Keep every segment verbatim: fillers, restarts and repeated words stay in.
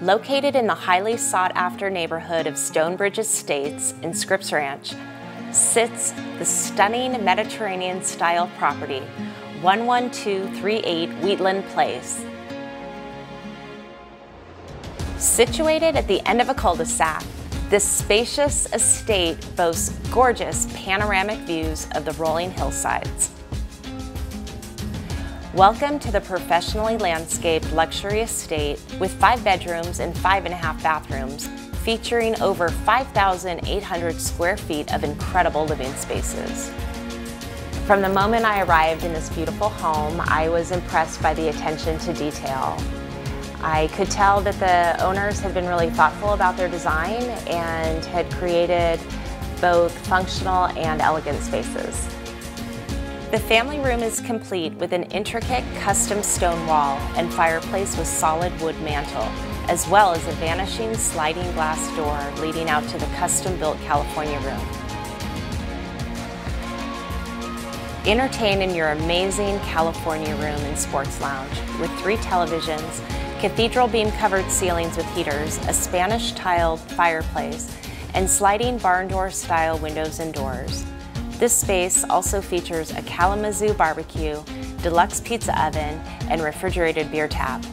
Located in the highly sought-after neighborhood of Stonebridge Estates in Scripps Ranch sits the stunning Mediterranean-style property, one one two three eight Wheatland Place. Situated at the end of a cul-de-sac, this spacious estate boasts gorgeous panoramic views of the rolling hillsides. Welcome to the professionally landscaped luxury estate with five bedrooms and five and a half bathrooms, featuring over five thousand eight hundred square feet of incredible living spaces. From the moment I arrived in this beautiful home, I was impressed by the attention to detail. I could tell that the owners had been really thoughtful about their design and had created both functional and elegant spaces. The family room is complete with an intricate custom stone wall and fireplace with solid wood mantel, as well as a vanishing sliding glass door leading out to the custom-built California room. Entertain in your amazing California room and sports lounge with three televisions, cathedral beam-covered ceilings with heaters, a Spanish-tiled fireplace, and sliding barn door-style windows and doors. This space also features a Kalamazoo barbecue, deluxe pizza oven, and refrigerated beer tap.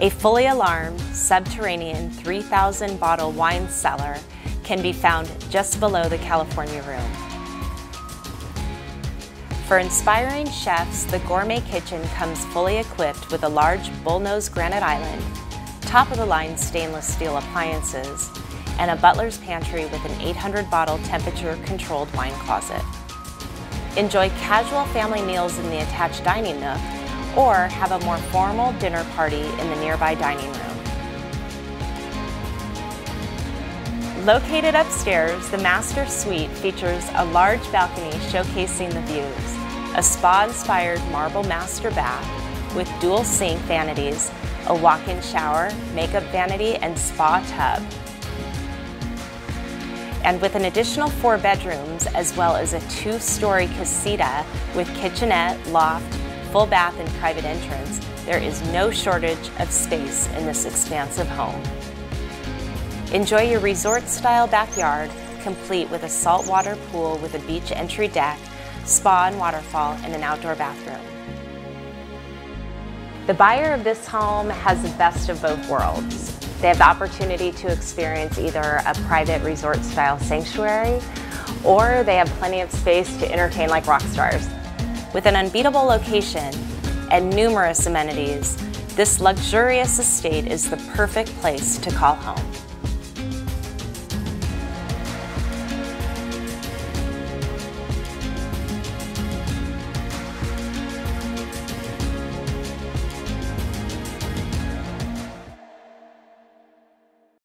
A fully alarmed, subterranean three thousand bottle wine cellar can be found just below the California room. For inspiring chefs, the gourmet kitchen comes fully equipped with a large bullnose granite island, top-of-the-line stainless steel appliances, and a butler's pantry with an eight hundred bottle temperature-controlled wine closet. Enjoy casual family meals in the attached dining nook, or have a more formal dinner party in the nearby dining room. Located upstairs, the master suite features a large balcony showcasing the views, a spa-inspired marble master bath with dual sink vanities, a walk-in shower, makeup vanity, and spa tub. And with an additional four bedrooms, as well as a two-story casita with kitchenette, loft, full bath, and private entrance, there is no shortage of space in this expansive home. Enjoy your resort-style backyard, complete with a saltwater pool with a beach entry deck, spa and waterfall, and an outdoor bathroom. The buyer of this home has the best of both worlds. They have the opportunity to experience either a private resort-style sanctuary, or they have plenty of space to entertain like rock stars. With an unbeatable location and numerous amenities, this luxurious estate is the perfect place to call home.